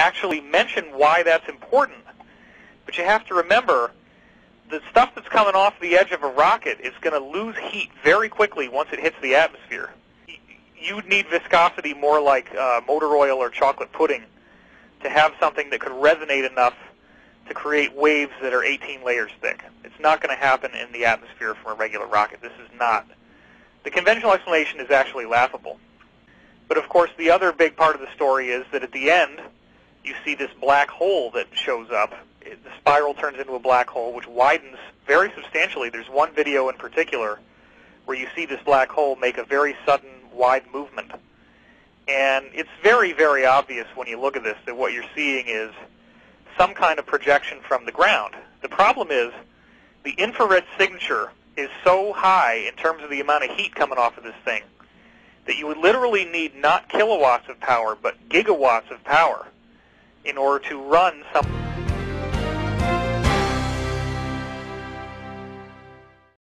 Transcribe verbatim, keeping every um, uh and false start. actually mention why that's important. But you have to remember, the stuff that's coming off the edge of a rocket is going to lose heat very quickly once it hits the atmosphere. You'd need viscosity more like uh, motor oil or chocolate pudding to have something that could resonate enough to create waves that are eighteen layers thick. It's not going to happen in the atmosphere from a regular rocket. This is not. The conventional explanation is actually laughable. But of course, the other big part of the story is that at the end, you see this black hole that shows up. The spiral turns into a black hole, which widens very substantially. There's one video in particular where you see this black hole make a very sudden, wide movement. And it's very, very obvious when you look at this that what you're seeing is some kind of projection from the ground. The problem is the infrared signature is so high in terms of the amount of heat coming off of this thing that you would literally need not kilowatts of power, but gigawatts of power in order to run something.